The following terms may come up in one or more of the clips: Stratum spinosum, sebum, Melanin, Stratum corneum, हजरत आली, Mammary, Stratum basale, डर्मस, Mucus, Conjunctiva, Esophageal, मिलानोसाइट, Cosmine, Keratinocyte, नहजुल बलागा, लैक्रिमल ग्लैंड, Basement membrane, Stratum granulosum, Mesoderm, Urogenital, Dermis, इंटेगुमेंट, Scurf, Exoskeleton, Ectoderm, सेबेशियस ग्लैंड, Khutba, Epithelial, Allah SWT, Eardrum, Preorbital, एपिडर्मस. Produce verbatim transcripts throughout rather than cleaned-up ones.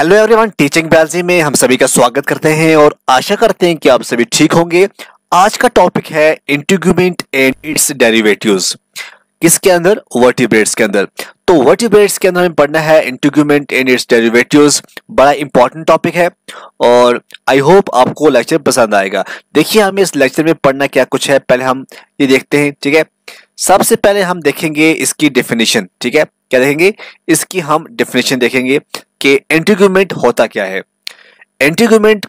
Hello everyone, teaching biology में हम सभी का स्वागत करते हैं और आशा करते हैं कि आप सभी ठीक होंगे। आज का टॉपिक है इंटेगुमेंट एंड इट्स डेरिवेटिव्स। किसके अंदर? वर्टिब्रेट्स के अंदर। तो वर्टिब्रेट्स के अंदर हमें पढ़ना है इंटेगुमेंट एंड इट्स डेरिवेटिव्स। बड़ा इंपॉर्टेंट टॉपिक है और आई होप आपको लेक्चर पसंद आएगा। देखिए हमें इस लेक्चर में पढ़ना क्या कुछ है, पहले हम ये देखते हैं। ठीक है, सबसे पहले हम देखेंगे इसकी डेफिनेशन। ठीक है, क्या देखेंगे? इसकी हम डेफिनेशन देखेंगे कि इंटेगुमेंट होता क्या है। इंटेगुमेंट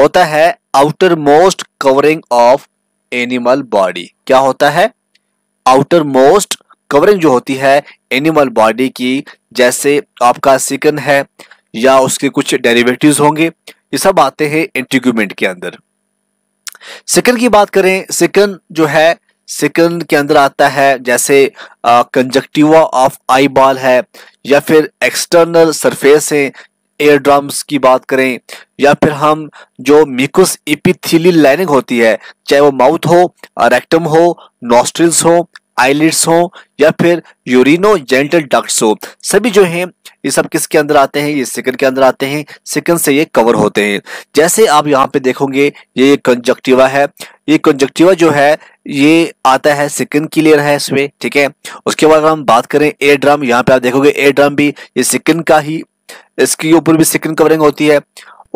होता है outermost covering of animal body. क्या होता है? आउटर मोस्ट कवरिंग जो होती है एनिमल बॉडी की, जैसे आपका सिकन है या उसके कुछ डेरिवेटिव्स होंगे, ये सब आते हैं इंटेगुमेंट के अंदर। सिकन की बात करें, सिकन जो है सिकन के अंदर आता है जैसे कंजक्टिवा ऑफ आई बॉल है, या फिर एक्सटर्नल सरफेस है। एयर ड्रम्स की बात करें, या फिर हम जो म्यूकस एपिथेलियल लाइनिंग होती है, चाहे वो माउथ हो, रेक्टम हो, नॉस्ट्रिल्स हो, आईलिड्स हो, या फिर यूरिनो जेनिटल डक्ट्स हो, सभी जो हैं ये सब किसके अंदर आते हैं? ये सिकन के अंदर आते हैं। सिकन से ये कवर होते हैं। जैसे आप यहाँ पे देखोगे ये कंजक्टिवा है, ये कंजक्टिवा जो है ये आता है सिकन की लेयर है इसमें। ठीक है, उसके बाद हम बात करें एयर ड्रम, यहाँ पे आप देखोगे एयर ड्रम भी ये सिकन का ही, इसके ऊपर भी सिकन कवरिंग होती है।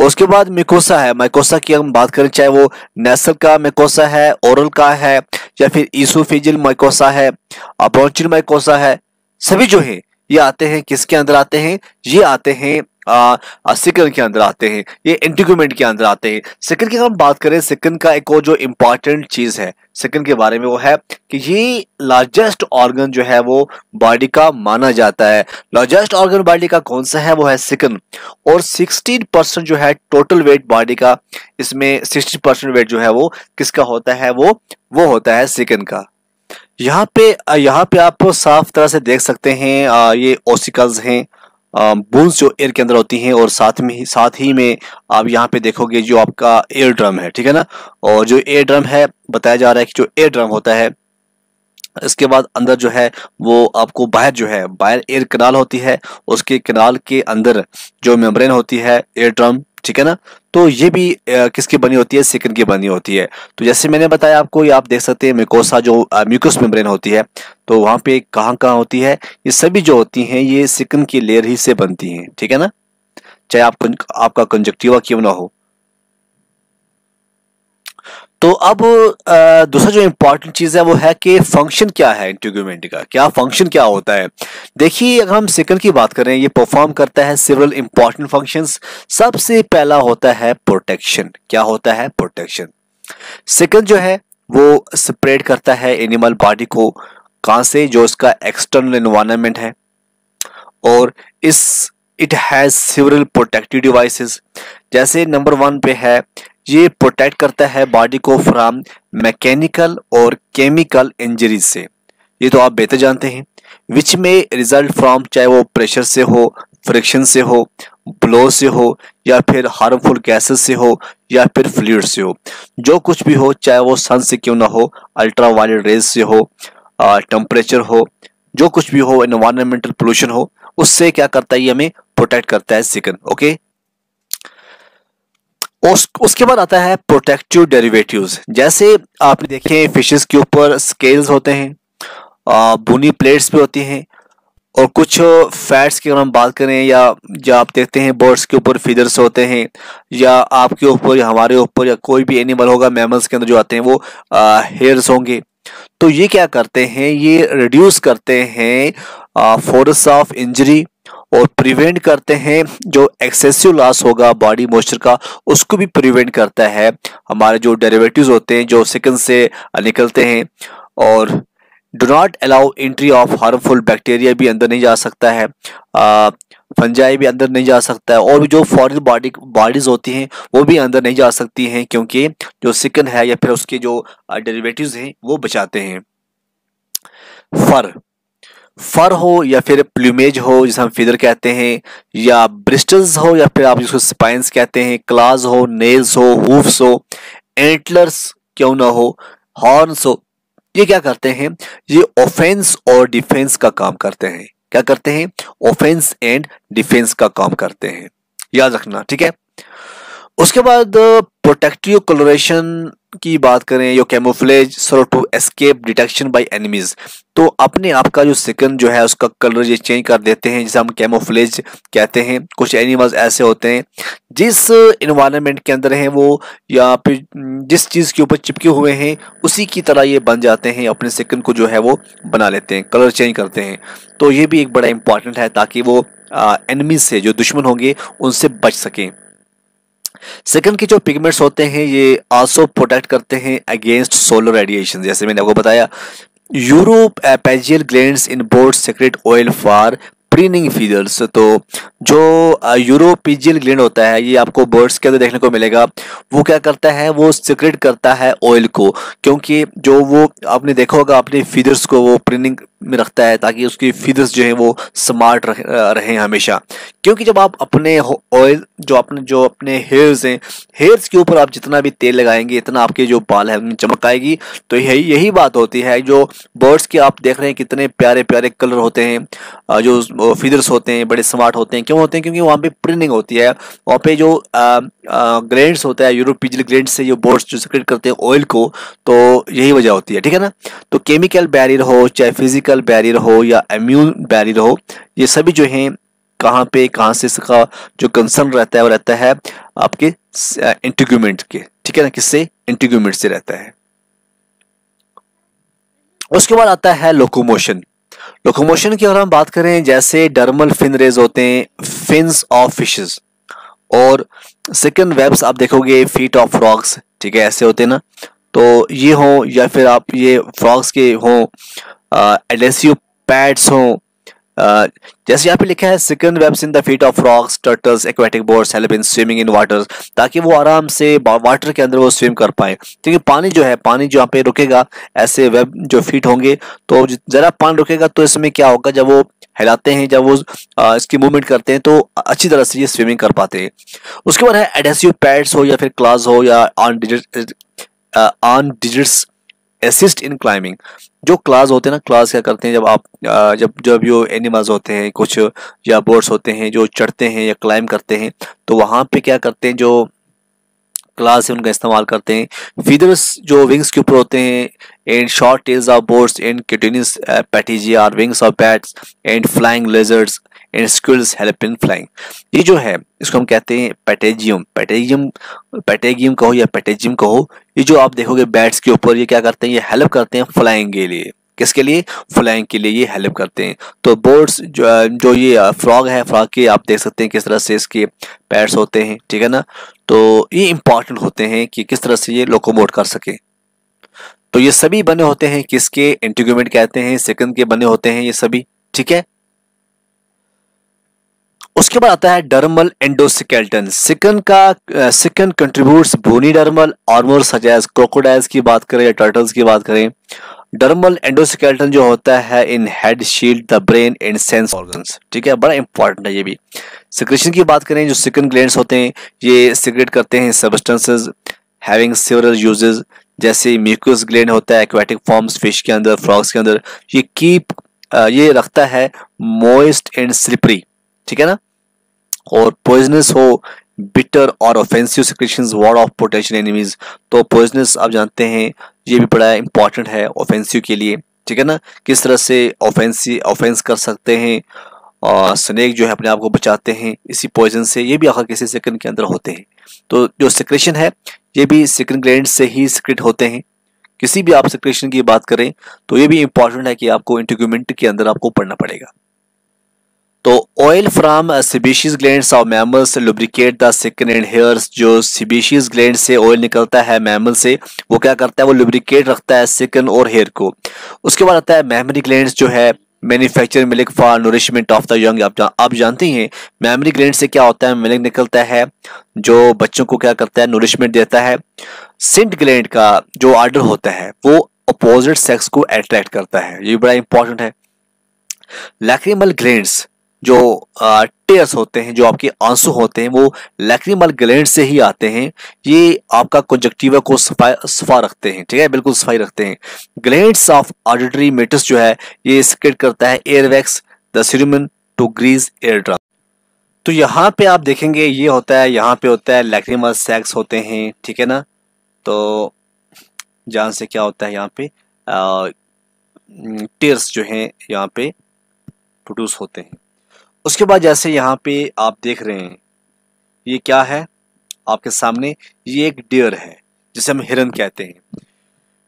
उसके बाद म्यूकोसा है, म्यूकोसा की हम बात करें, चाहे वो नेसल का म्यूकोसा है, ओरल का है, या फिर ईसोफेजियल म्यूकोसा है, ब्रोंचियल म्यूकोसा है, सभी जो है ये आते हैं किसके अंदर आते हैं? ये आते हैं सिकन के अंदर आते हैं, ये इंटेगुमेंट के अंदर आते हैं। सिकन की हम बात करें, सिकन का एक और जो इम्पॉर्टेंट चीज है सिकन के बारे में वो है कि ये लार्जेस्ट ऑर्गन जो है वो बॉडी का माना जाता है। लार्जेस्ट ऑर्गन बॉडी का कौन सा है? वो है सिकन। और सोलह परसेंट जो है टोटल वेट बॉडी का, इसमें साठ परसेंट वेट जो है वो किसका होता है? वो वो होता है सिकन का। यहाँ पे यहाँ पे आप साफ तरह से देख सकते हैं ये ओसिकल्स हैं, बोन्स जो एयर के अंदर होती हैं, और साथ में साथ ही में आप यहाँ पे देखोगे जो आपका एयर ड्रम है। ठीक है ना, और जो एयर ड्रम है बताया जा रहा है कि जो एयर ड्रम होता है इसके बाद अंदर जो है वो आपको बाहर जो है बाहर एयर कनाल होती है, उसके कनाल के अंदर जो मेम्ब्रेन होती है एयर ड्रम। ठीक है ना, तो ये भी किसकी बनी होती है? सिकन की बनी होती है। तो जैसे मैंने बताया आपको, ये आप देख सकते हैं म्यूकोसा जो म्यूकस मेम्ब्रेन होती है, तो वहाँ पे कहाँ कहाँ होती है? ये सभी जो होती हैं ये सिकन की लेयर ही से बनती हैं। ठीक है ना, चाहे आप आपका कंजक्टिवा क्यों ना हो। तो अब दूसरा जो इम्पोर्टेंट चीज़ है वो है कि फंक्शन क्या है इंटेगुमेंट का, क्या फंक्शन क्या होता है। देखिए अगर हम सिकन की बात करें, ये परफॉर्म करता है सेवरल इम्पॉर्टेंट फंक्शंस। सबसे पहला होता है प्रोटेक्शन। क्या होता है? प्रोटेक्शन। सिकन जो है वो सेपरेट करता है एनिमल बॉडी को कहाँ से? जो इसका एक्सटर्नल एनवायरनमेंट है, और इस it has several protective devices. जैसे नंबर वन पे है, ये प्रोटेक्ट करता है बॉडी को फ्रॉम मैकेनिकल और केमिकल इंजरीज से, ये तो आप बेहतर जानते हैं, विच में रिजल्ट फ्रॉम, चाहे वो प्रेशर से हो, फ्रिक्शन से हो, ब्लो से हो, या फिर हार्मफुल गैसेस से हो, या फिर फ्लूइड से हो, जो कुछ भी हो, चाहे वो सन से क्यों ना हो, अल्ट्रा वायलेट रेज से हो, टेम्परेचर हो, जो कुछ भी हो, एनवायरमेंटल पोल्यूशन हो, उससे क्या करता है? ये हमें प्रोटेक्ट करता है सिकन। ओके, उस, उसके बाद आता है प्रोटेक्टिव डेरिवेटिव्स। जैसे आपने देखे फिशेस के ऊपर स्केल्स होते हैं, भुनी प्लेट्स भी होती हैं, और कुछ फैट्स की अगर हम बात करें, या या आप देखते हैं बर्ड्स के ऊपर फीदर्स होते हैं, या आपके ऊपर या हमारे ऊपर या कोई भी एनिमल होगा मैमल्स के अंदर जो आते हैं वो हेयर्स होंगे। तो ये क्या करते हैं? ये रिड्यूस करते हैं फोर्स ऑफ इंजरी और प्रिवेंट करते हैं जो एक्सेसिव लॉस होगा बॉडी मॉइस्चर का, उसको भी प्रिवेंट करता है हमारे जो डेरिवेटिव्स होते हैं जो सिकन से निकलते हैं। और do not allow entry of harmful bacteria भी अंदर नहीं जा सकता है, आ, फंजाई भी अंदर नहीं जा सकता है, और जो फॉरेन बॉडी बॉडीज होती हैं वो भी अंदर नहीं जा सकती हैं, क्योंकि जो सिकन है या फिर उसके जो डेरिवेटिव्स हैं वो बचाते हैं। फर फर हो या फिर प्लूमेज हो जिसे हम फीदर कहते हैं, या ब्रिस्टल्स हो या फिर आप जिसको स्पाइंस कहते हैं, क्लाज हो, नेल्स हो, हूफ्स हो, एंटलर्स क्यों ना हो, हॉर्न्स हो, ये क्या करते हैं? ये ऑफेंस और डिफेंस का काम करते हैं। क्या करते हैं? ऑफेंस एंड डिफेंस का काम करते हैं। याद रखना, ठीक है। उसके बाद प्रोटेक्टिव कलोरेशन की बात करें या camouflage so to escape detection by enemies, तो अपने आप का जो सिकन जो है उसका कलर ये चेंज कर देते हैं जिसे हम कैमोफ्लेज कहते हैं। कुछ एनिमल्स ऐसे होते हैं जिस इन्वायरमेंट के अंदर हैं वो या फिर जिस चीज़ के ऊपर चिपके हुए हैं उसी की तरह ये बन जाते हैं, अपने सिकन को जो है वो बना लेते हैं, कलर चेंज करते हैं। तो ये भी एक बड़ा इंपॉर्टेंट है ताकि वो एनिमीज से जो दुश्मन होंगे उनसे बच सकें। सेकंड के जो पिगमेंट्स होते हैं ये आल्सो प्रोटेक्ट करते हैं अगेंस्ट सोलर रेडिएशन, जैसे मैंने आपको बताया। Uropygial glands in birds secrete oil for preening feathers, तो जो यूरोपीजियल ग्लैंड होता है ये आपको बर्ड्स के अंदर देखने को मिलेगा। वो क्या करता है, वो सिक्रेट करता है ऑयल को, क्योंकि जो वो आपने देखा होगा अपने फीडर्स को वो प्रीनिंग में रखता है ताकि उसकी फीडर्स जो है वो स्मार्ट रहें हमेशा। क्योंकि जब आप अपने ऑयल जो अपने जो अपने हेयर्स हैं, हेयर्स के ऊपर आप जितना भी तेल लगाएंगे इतना आपके जो बाल है उनमें चमक आएगी। तो यही यही बात होती है, जो बर्ड्स के आप देख रहे हैं कितने प्यारे प्यारे कलर होते हैं, जो फीडर्स होते हैं बड़े स्मार्ट होते हैं। क्यों होते हैं? क्योंकि वहाँ पे प्रिनिंग होती है, वहाँ पे जो ग्लैंड्स होता है यूरोपीजियल ग्लैंड से जो बोर्ड्स जो सिक्रेट करते हैं ऑयल को, तो यही वजह होती है, ठीक है ना। तो केमिकल बैरियर हो चाहे फिजिकल बैरियर हो या इम्यून बैरियर हो, ये सभी जो हैं कहाँ पे कहाँ से इसका जो कंसर्न रहता है वो रहता है आपके इंटेग्यूमेंट के, ठीक है ना, किससे? इंटेग्यूमेंट से रहता है। उसके बाद आता है लोकोमोशन। लोकोमोशन की अगर हम बात करें, जैसे डर्मल फिन रेज होते हैं, फिन्स ऑफ फिशेस, और सिकन वेब्स आप देखोगे फीट ऑफ फ्रॉग्स, ठीक है, ऐसे होते हैं ना। तो ये हो या फिर आप ये फ्रॉग्स के हों, एडेसिव पैड्स हों, Uh, जैसे यहाँ पे लिखा है skin webs in the feet of frogs, turtles, aquatic birds help in swimming in water, ताकि वो आराम से वाटर के अंदर वो स्विम कर पाए। क्योंकि पानी जो है पानी जो यहाँ पे रुकेगा ऐसे वेब जो फीट होंगे, तो ज़रा पानी रुकेगा तो इसमें क्या होगा, जब वो हिलाते हैं जब वो आ, इसकी मूवमेंट करते हैं तो अच्छी तरह से ये स्विमिंग कर पाते हैं। उसके बाद है एडेसिव पैड्स हो या फिर क्लास हो या on digit on digits assist in climbing. जो क्लास होते हैं ना, क्लास क्या करते हैं, जब आप जब जब यो एनिमल्स होते हैं कुछ या बर्ड्स होते हैं जो चढ़ते हैं या क्लाइंब करते हैं, तो वहाँ पे क्या करते हैं, जो क्लास है उनका इस्तेमाल करते हैं। फीदर्स जो विंग्स के ऊपर होते हैं, and short tails of birds and cutaneous patagia are wings of bats and flying lizards and squirrels help in flying. ये जो है इसको हम कहते हैं पैटेजियम, पैटेजियम पैटेजियम कहो या पैटेजियम कहो। ये जो आप देखोगे बैट्स के ऊपर, ये क्या करते हैं, ये हेल्प करते हैं फ्लाइंग के लिए। किसके लिए? फ्लाइंग के लिए ये हेल्प करते हैं। तो बर्ड्स जो जो ये फ्रॉग है, फ्रॉग के आप देख सकते हैं किस तरह से इसके पैड्स होते हैं, ठीक है ना। तो ये इंपॉर्टेंट होते हैं कि किस तरह से ये लोकोमोट कर सके। तो ये सभी बने होते हैं किसके? इंटेग्यूमेंट कहते हैं, सिकन के बने होते हैं ये सभी, ठीक है। उसके बाद आता है डर्मल एंडोस्केल्टन। सिकन का skin contributes bony dermal armour such as crocodiles की बात करें या टर्टल्स की बात करें। डर्मल एंडोस्केल्टन जो होता है in head shield the brain and sense organs, ठीक है, बड़ा इंपॉर्टेंट है ये भी। सिक्रेशन की बात करें, जो सिकन ग्लैंड्स होते हैं ये सिक्रेट करते हैं सब्सटेंसेस हैविंग सेवरल यूजेस, जैसे म्यूकस ग्लैंड होता है एक्वेटिक फॉर्म्स, फिश के अंदर, फ्रॉग्स के अंदर। ये कीप ये रखता है मॉइस्ट एंड स्लिपरी, ठीक है ना, और पॉइजनस हो, बिटर और offensive secretions ward off potential enemies. तो पॉइजनस आप जानते हैं ये भी बड़ा इंपॉर्टेंट है ऑफेंसिव के लिए, ठीक है ना, किस तरह से ऑफेंसिव ऑफेंस कर सकते हैं। और स्नेक जो है अपने आप को बचाते हैं इसी पॉइजन से, ये भी आखिर किसी सिकन के अंदर होते हैं। तो जो सिक्रेशन है ये भी सिकन ग्लैंड से ही सिक्रेट होते हैं। किसी भी आप सिक्रेशन की बात करें तो ये भी इंपॉर्टेंट है कि आपको इंटेग्यूमेंट के अंदर आपको पढ़ना पड़ेगा। तो oil from sebaceous glands of mammals lubricate the skin and hairs. जो सेबेशियस ग्लैंड से ऑयल निकलता है मैमल से, वो क्या करता है, वो लुब्रिकेट रखता है सिकन और हेयर को। उसके बाद आता है मैमरी ग्लैंड्स जो है manufacture milk for nourishment of the young. आप जा, आप जानते हैं मैमरी ग्लैंड से क्या होता है, मिल्क निकलता है जो बच्चों को क्या करता है, नरिशमेंट देता है। सेंट ग्लैंड का जो ऑर्डर होता है वो अपोजिट सेक्स को अट्रैक्ट करता है, ये बड़ा इंपॉर्टेंट है। लैक्रिमल ग्लैंड्स जो टेयर्स होते हैं, जो आपके आंसू होते हैं, वो लैक्रिमल ग्लैंड से ही आते हैं। ये आपका कंजक्टिवा को सफा सफा रखते हैं, ठीक है, बिल्कुल सफाई रखते हैं। ग्लैंड्स ऑफ ऑडिटरी मेटस जो है ये सिक्रेट करता है earwax the cerumen to grease eardrum. तो यहाँ पे आप देखेंगे ये होता है, यहाँ पे होता है लैक्रिमल सैक्स होते हैं, ठीक है ना। तो जान से क्या होता है यहाँ पे टीयर्स जो हैं यहाँ पे प्रोड्यूस होते हैं। उसके बाद जैसे यहाँ पे आप देख रहे हैं ये क्या है आपके सामने, ये एक डियर है जिसे हम हिरन कहते हैं।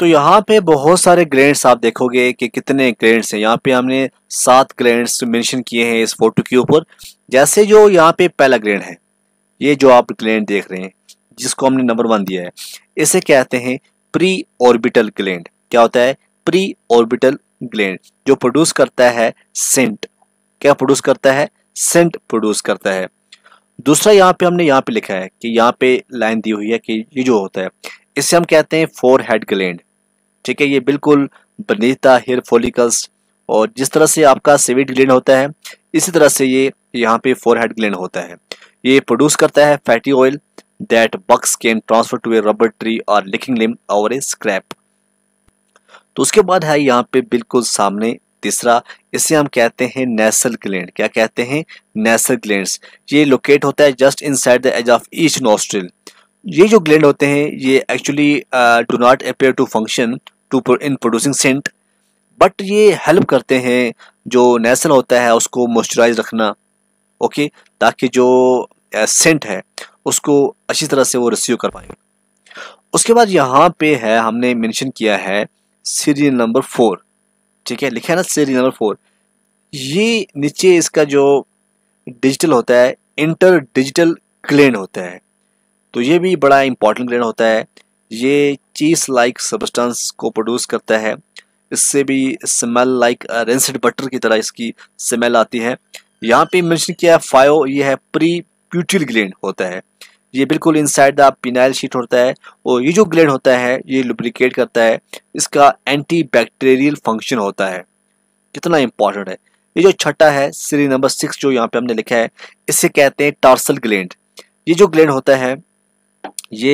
तो यहाँ पे बहुत सारे ग्लैंड्स आप देखोगे कि कितने ग्लैंड्स हैं। यहाँ पे हमने सात ग्लैंड्स मेंशन किए हैं इस फोटो के ऊपर। जैसे जो यहाँ पे पहला ग्लैंड है, ये जो आप ग्लैंड देख रहे हैं जिसको हमने नंबर वन दिया है, इसे कहते हैं प्री ऑर्बिटल ग्लैंड। क्या होता है प्री ऑर्बिटल ग्लैंड? जो प्रोड्यूस करता है सेंट। क्या प्रोड्यूस करता है? सेंट प्रोड्यूस करता है। दूसरा यहाँ पे हमने यहाँ पे लिखा है कि यहाँ पे लाइन दी हुई है कि ये जो होता है इसे हम कहते हैं फोर हेड ग्लैंड, ठीक है। ये बिल्कुल बनीता हेयर फॉलिकल्स, और जिस तरह से आपका सेविट ग्लैंड होता है इसी तरह से ये यहाँ पे फोर हेड ग्लैंड होता है। ये प्रोड्यूस करता है fatty oil that bucks can transfer to a rubber tree और लिकिंग लिम और ए स्क्रैप। तो उसके बाद है यहाँ पे बिल्कुल सामने तीसरा, इसे हम कहते हैं नेसल ग्लैंड। क्या कहते हैं? नेसल ग्लैंड्स। ये लोकेट होता है just inside the edge of each nostril. ये जो ग्लैंड होते हैं ये actually do not appear to function to in producing scent, but ये हेल्प करते हैं जो नेसल होता है उसको मॉइस्चराइज रखना, ओके okay? ताकि जो सेंट uh, है उसको अच्छी तरह से वो रिसीव कर पाए। उसके बाद यहाँ पे है हमने मेंशन किया है सीरियल नंबर फोर, ठीक है, लिखा है ना सीरियल नंबर फोर। ये नीचे इसका जो डिजिटल होता है इंटर डिजिटल ग्लैंड होता है, तो ये भी बड़ा इंपॉर्टेंट ग्लैंड होता है। ये चीज लाइक सब्सटेंस को प्रोड्यूस करता है, इससे भी स्मेल लाइक रेंसिड बटर की तरह इसकी स्मेल आती है। यहाँ पे मेंशन किया है फायो, ये है प्री प्यूटिल ग्लैंड होता है। ये बिल्कुल इनसाइड द पिनाइल शीट होता है, और ये जो ग्लैंड होता है ये लुब्रिकेट करता है, इसका एंटी बैक्टीरियल फंक्शन होता है। कितना इंपॉर्टेंट है। ये जो छठा है सीरीज नंबर सिक्स जो यहाँ पे हमने लिखा है, इसे कहते हैं टार्सल ग्लैंड। ये जो ग्लैंड होता है ये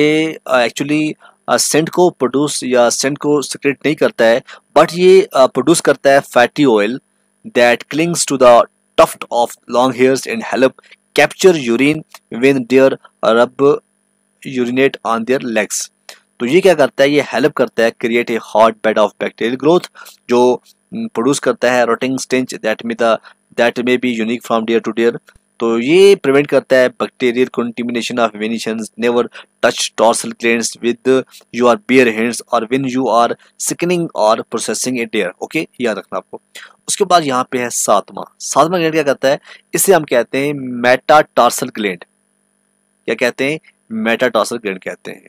एक्चुअली सेंट को प्रोड्यूस या सेंट को सिक्रेट नहीं करता है, बट ये प्रोड्यूस करता है fatty oil that clings to the tuft of long hairs and help capture urine when there rub urinate on their legs. तो ये क्या करता है, ये हेल्प करता है create a hot bed of bacterial growth, जो प्रोड्यूस करता है rotting stench that may the that may be unique from deer to deer. तो ये प्रिवेंट करता है bacterial contamination of वेनिशंस। Never touch tarsal glands with your bare hands और when you are skinning और processing a deer, okay, याद रखना आपको। उसके बाद यहाँ पे है सातवां सातवां ग्लैंड। क्या करता है? इसे हम कहते हैं मेटाटार्सल ग्लैंड। क्या कहते हैं? मेटाटार्सल ग्लैंड कहते हैं।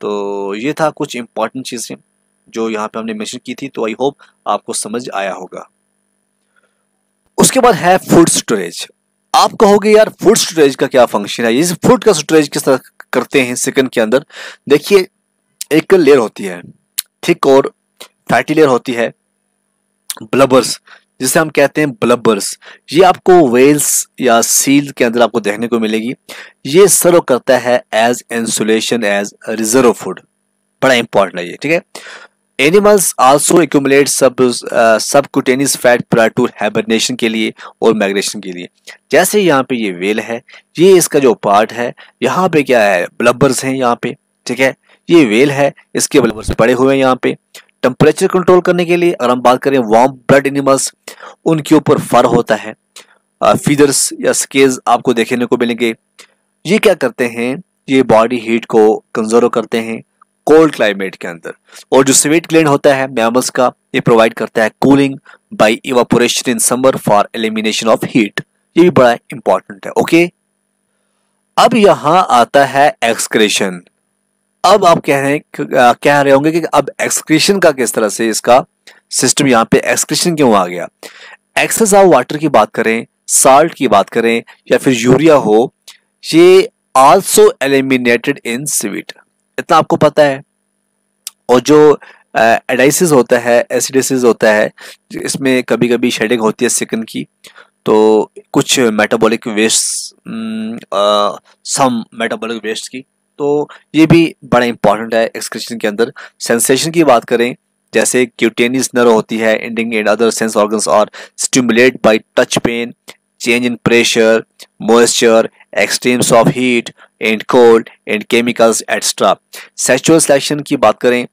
तो ये था कुछ इंपॉर्टेंट चीज़ें जो यहाँ पे हमने मेंशन की थी, तो आई होप आपको समझ आया होगा। उसके बाद है फूड स्टोरेज। आप कहोगे यार फूड स्टोरेज का क्या फंक्शन है, ये फूड का स्टोरेज किस तरह करते हैं सिकन के अंदर? देखिए, एक लेयर होती है थिक और फैटी लेयर होती है ब्लबर्स, जिसे हम कहते हैं ब्लबर्स। ये आपको वेल्स या सील के अंदर आपको देखने को मिलेगी। ये सर्व करता है as insulation as reserve food, बड़ा इंपॉर्टेंट है ये, ठीक है। Animals also accumulate sub subcutaneous fat prior to hibernation के लिए और माइग्रेशन के लिए। जैसे यहाँ पे ये वेल है, ये इसका जो पार्ट है, यहाँ पे क्या है ब्लबर्स हैं यहाँ पे, ठीक है। ये वेल है, इसके ब्लबर्स पड़े हुए हैं यहाँ पे। टेम्परेचर कंट्रोल करने के लिए, अगर हम बात करें वार्म ब्लड एनिमल्स, उनके ऊपर फर होता है, फीदर्स या स्केल्स आपको देखने को मिलेंगे। ये क्या करते हैं, ये बॉडी हीट को कंजर्व करते हैं कोल्ड क्लाइमेट के अंदर। और जो स्वेट ग्लैंड होता है मैमल्स का, ये प्रोवाइड करता है cooling by evaporation in summer for elimination of heat. ये भी बड़ा इंपॉर्टेंट है, ओके। अब यहाँ आता है एक्सक्रेशन। अब आप कह रहे हैं कह रहे होंगे कि अब एक्सक्रीशन का किस तरह से इसका सिस्टम, यहाँ पे एक्सक्रीशन क्यों आ गया? एक्सेस ऑफ वाटर की बात करें, साल्ट की बात करें, या फिर यूरिया हो, ये आल्सो एलिमिनेटेड इन सीवेज, इतना आपको पता है। और जो एडाइसिस होता है, एसिडिसिस होता है, इसमें कभी कभी शेडिंग होती है सिकन की, तो कुछ metabolic waste some metabolic waste की, तो ये भी बड़ा इंपॉर्टेंट है एक्सक्रीशन के अंदर। सेंसेशन की बात करें, जैसे क्यूटेनियस नर्व होती है ending and other sense organs are stimulate by touch pain change in pressure, moisture, extremes of heat and cold and chemicals et cetera. Sexual selection की बात करें,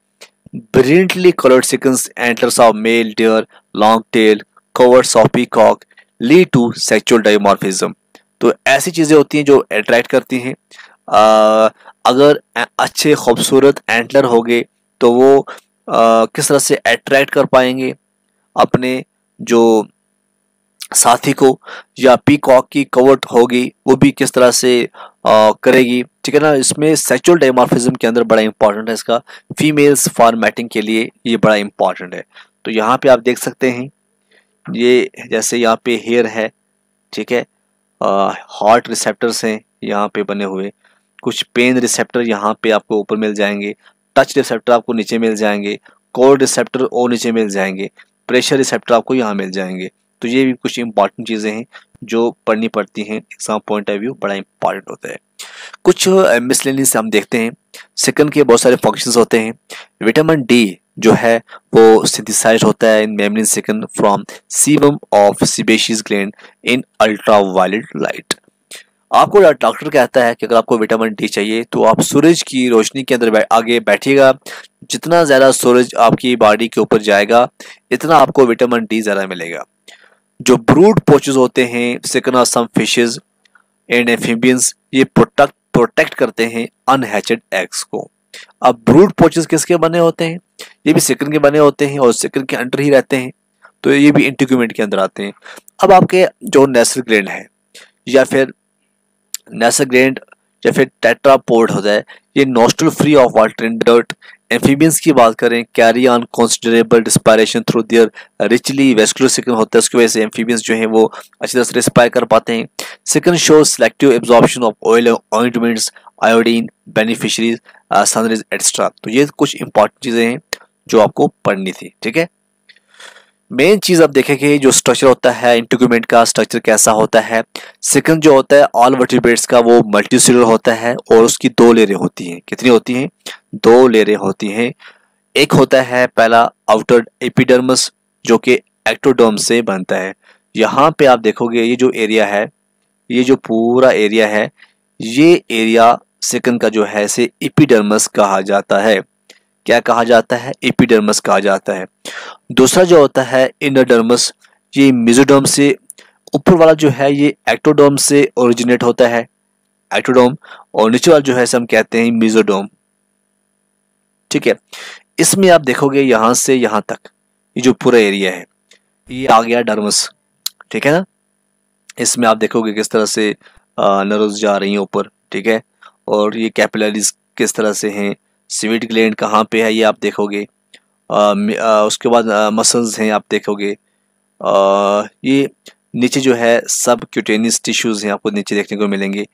brilliantly colored sequence antlers of male deer, long tail, coverts of peacock lead to sexual dimorphism. तो ऐसी चीज़ें होती हैं जो attract करती हैं. अगर अच्छे खूबसूरत एंटलर हो गए तो वो आ, किस तरह से अट्रैक्ट कर पाएंगे अपने जो साथी को, या पीकॉक की कवर्ट होगी वो भी किस तरह से आ, करेगी. ठीक है ना, इसमें सेक्सुअल डायमॉर्फिज्म के अंदर बड़ा इंपॉर्टेंट है इसका, फीमेल्स फॉर्मेटिंग के लिए ये बड़ा इंपॉर्टेंट है. तो यहाँ पे आप देख सकते हैं ये जैसे यहाँ पे हेयर है, ठीक है, हॉट रिसेप्टर्स हैं यहाँ पे बने हुए, कुछ पेन रिसेप्टर यहाँ पे आपको ऊपर मिल जाएंगे, टच रिसेप्टर आपको नीचे मिल जाएंगे, कोल्ड रिसेप्टर और नीचे मिल जाएंगे, प्रेशर रिसेप्टर आपको यहाँ मिल जाएंगे. तो ये भी कुछ इंपॉर्टेंट चीज़ें हैं जो पढ़नी पड़ती हैं, एग्जाम पॉइंट ऑफ व्यू बड़ा इंपॉर्टेंट होता है. कुछ मिसलेनियस हम देखते हैं, सिकन के बहुत सारे फंक्शंस होते हैं. विटामिन डी जो है वो सिंथिसाइज होता है in mammalian skin from sebum of sebaceous gland in ultraviolet light. आपको डॉक्टर कहता है कि अगर आपको विटामिन डी चाहिए तो आप सूरज की रोशनी के अंदर आगे बैठिएगा, जितना ज़्यादा सूरज आपकी बॉडी के ऊपर जाएगा इतना आपको विटामिन डी ज़्यादा मिलेगा. जो ब्रूड पोचेस होते हैं सिकन और सम फिशेस एंड एम्फीबियंस, ये प्रोटेक्ट प्रोटेक्ट करते हैं अनहैचड एग्स को. अब ब्रूड पोचेस किसके बने होते हैं? ये भी सिकन के बने होते हैं और सिकन के अंडर ही रहते हैं, तो ये भी इंटीग्यूमेंट के अंदर आते हैं. अब आपके जो नेसल ग्लैंड है या फिर नेसल ग्लैंड या फिर टेट्रापोड होता है, ये nostril free of water and dirt. Amphibians की बात करें, carry on considerable respiration through their richly vascular skin होता है, उसकी वजह से एम्फीबियंस जो है वो अच्छी तरह से रिस्पायर कर पाते हैं. Skin show selective absorption of oil, ointments, iodine, beneficiaries, sunrays extra. तो ये कुछ इंपॉर्टेंट चीज़ें हैं जो आपको पढ़नी थी. ठीक है, मेन चीज़ आप देखेंगे जो स्ट्रक्चर होता है इंटेगुमेंट का, स्ट्रक्चर कैसा होता है. सिकन जो होता है ऑल वर्टिब्रेट्स का वो मल्टीसेलुलर होता है और उसकी दो लेयरें होती हैं. कितनी होती हैं? दो लेयरें होती हैं. एक होता है पहला आउटर एपिडर्मस जो कि एक्टोडर्म से बनता है. यहाँ पे आप देखोगे ये जो एरिया है, ये जो पूरा एरिया है, ये एरिया सिकन का जो है इसे एपिडर्मस कहा जाता है. क्या कहा जाता है? एपिडर्मस कहा जाता है. दूसरा जो होता है इनरडर्मस, ये मेसोडर्म से, ऊपर वाला जो है ये एक्टोडर्म से ओरिजिनेट होता है, एक्टोडर्म, और नीचे वाला जो है हम कहते हैं मेसोडर्म. ठीक है, इसमें आप देखोगे यहाँ से यहाँ तक ये जो पूरा एरिया है ये आ गया डर्मस. ठीक है ना, इसमें आप देखोगे किस तरह से नर्व्स जा रही हैं ऊपर. ठीक है, और ये कैपिलरीज किस तरह से हैं, स्वीट ग्लैंड कहाँ पे है ये आप देखोगे. आ, आ, उसके बाद मसल्स हैं आप देखोगे. आ, ये नीचे जो है सब क्यूटेनियस टिश्यूज़ हैं आपको नीचे देखने को मिलेंगे.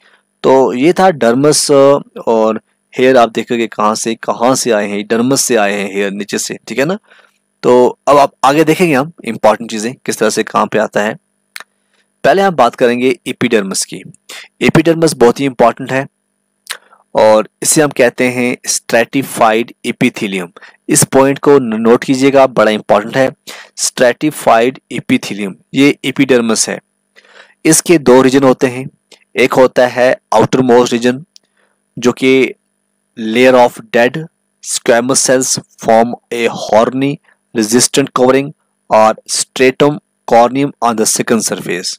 तो ये था डर्मस, और हेयर आप देखोगे कहाँ से कहाँ से आए हैं, डर्मस से आए हैं हेयर नीचे से. ठीक है ना, तो अब आप आगे देखेंगे हम इम्पॉर्टेंट चीज़ें किस तरह से कहाँ पे आता है. पहले हम बात करेंगे एपिडर्मस की. एपिडर्मस बहुत ही इम्पॉर्टेंट है और इसे हम कहते हैं स्ट्रैटिफाइड एपिथेलियम. इस पॉइंट को नोट कीजिएगा, बड़ा इंपॉर्टेंट है. स्ट्रैटिफाइड एपिथेलियम, ये एपिडर्मस है. इसके दो रीजन होते हैं, एक होता है आउटर मोस्ट रीजन जो कि layer of dead squamous cells form a horny resistant covering और stratum corneum on the skin surface.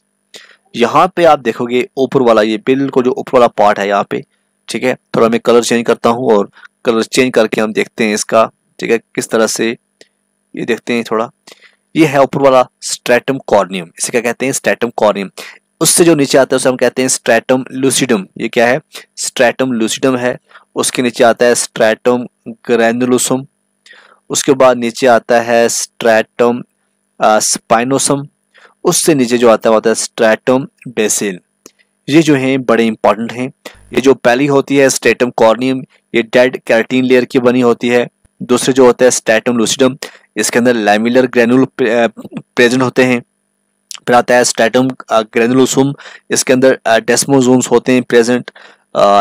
यहाँ पे आप देखोगे ऊपर वाला, ये बिल्कुल जो ऊपर वाला पार्ट है यहाँ पे. ठीक है, थोड़ा मैं कलर चेंज करता हूँ और कलर चेंज करके हम देखते हैं इसका. ठीक है, किस तरह से ये देखते हैं थोड़ा, ये है ऊपर वाला स्ट्रैटम कॉर्नियम. इसे क्या कहते हैं? Stratum corneum. उससे जो नीचे आता है उसे हम कहते हैं स्ट्रैटम लूसिडम. ये क्या है? स्ट्रैटम लूसिडम है. उसके नीचे आता है स्ट्रैटम ग्रैनुलोसम, उसके बाद नीचे आता है स्ट्रैटम स्पाइनोसम, उससे नीचे जो आता है वो आता है स्ट्रैटम बेसेल. ये जो हैं बड़े इंपॉर्टेंट हैं. ये जो पहली होती है स्ट्रैटम कॉर्नियम, ये डेड केराटिन लेयर की बनी होती है. दूसरे जो होता है स्ट्रैटम लूसिडम, इसके अंदर लैमिलर ग्रेनुल प्रेजेंट होते हैं. फिर आता है स्ट्रैटम ग्रेनुलोसम, इसके अंदर डेस्मोसोम्स होते हैं प्रेजेंट,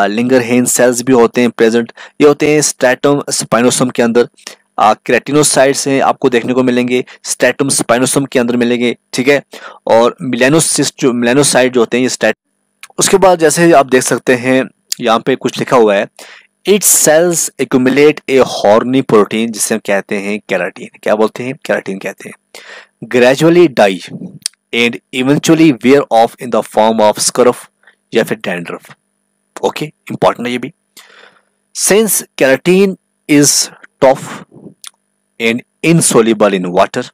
लिंगर हेन सेल्स भी होते हैं प्रेजेंट. ये होते हैं स्ट्रैटम स्पाइनोसम के अंदर. केराटिनोसाइट्स हैं आपको देखने को मिलेंगे स्ट्रैटम स्पाइनोसम के अंदर मिलेंगे, ठीक है। और मिलानोसिस्ट जो मिलानोसाइट जो होते हैं ये स्ट्रैट। उसके बाद जैसे आप देख सकते हैं यहाँ पे कुछ लिखा हुआ है, it cells accumulate a horny protein जिसे हम कहते हैं केराटिन। क्या बोलते हैं? केराटिन कहते हैं। Gradually die and eventually wear off in the form of scurf या फिर डैंड्रफ। ओके, इंपॉर्टेंट है ये भी। Since keratin is tough and insoluble in water,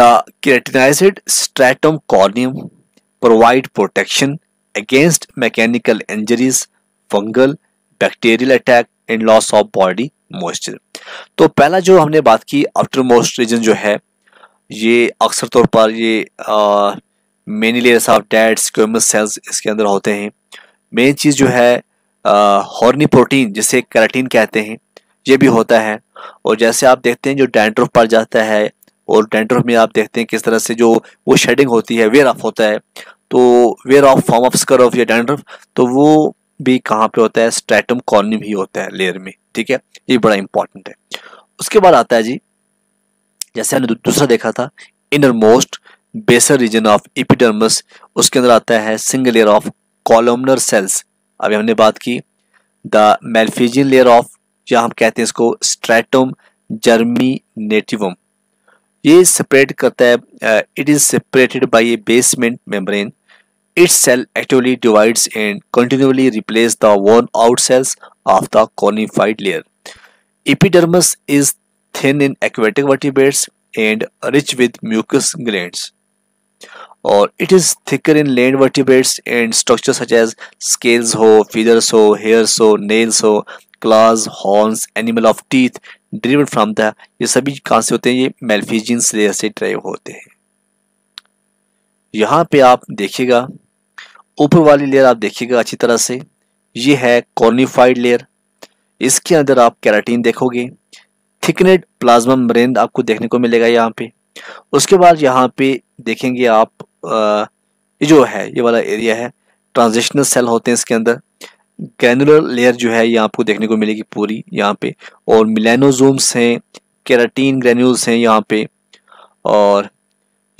the keratinised stratum corneum provide protection against mechanical injuries, fungal, bacterial attack and loss of body moisture। तो पहला जो हमने बात की आफ्टर मोस्ट रीजन जो है ये अक्सर तौर पर ये many layers of dead squamous cells इसके अंदर होते हैं। मेन चीज़ जो है हॉर्नी प्रोटीन जिसे केराटिन कहते हैं ये भी होता है। और जैसे आप देखते हैं जो डैंड्रफ पड़ जाता है और डैंड्रफ में आप देखते हैं किस तरह से जो वो शेडिंग होती है वेयर ऑफ होता है, तो wear off form of scurf या डैंड्रफ तो वो भी कहाँ पे होता है? स्ट्रैटम कॉर्नियम ही होता है लेयर में, ठीक है। ये बड़ा इंपॉर्टेंट है। उसके बाद आता है जी, जैसे हमने दूसरा देखा था innermost basal region of epidermis, उसके अंदर आता है single layer of columnar cells. अभी हमने बात की द मैल्पिगियन लेयर ऑफ, या हम कहते हैं इसको स्ट्रैटम जर्मिनेटिवम। ये सेपरेट करता है, it is separated by a basement membrane. Its cell actively divides and continually replace the worn out cells of the cornified layer. Epidermis is thin in aquatic vertebrates and rich with mucus glands, और it is thicker in land vertebrates and structure such as scales हो, feathers हो, hairs हो, nails हो, claws, horns, animal of teeth derived from the, ये सभी कहाँ से होते हैं? ये मैल्पिगियन लेयर से ड्राइव होते हैं। यहाँ पे आप देखिएगा ऊपर वाली लेयर आप देखिएगा अच्छी तरह से, ये है कॉर्निफाइड लेयर। इसके अंदर आप केराटिन देखोगे, थिकनेड प्लाज्मा मेम्ब्रेन आपको देखने को मिलेगा यहाँ पे। उसके बाद यहाँ पे देखेंगे आप आ, ये जो है ये वाला एरिया है ट्रांजिशनल सेल होते हैं इसके अंदर। ग्रैनुलर लेयर जो है ये आपको देखने को मिलेगी पूरी यहाँ पे, और मिलानोजोम्स हैं, केराटिन ग्रैन्यूल्स हैं यहाँ पे। और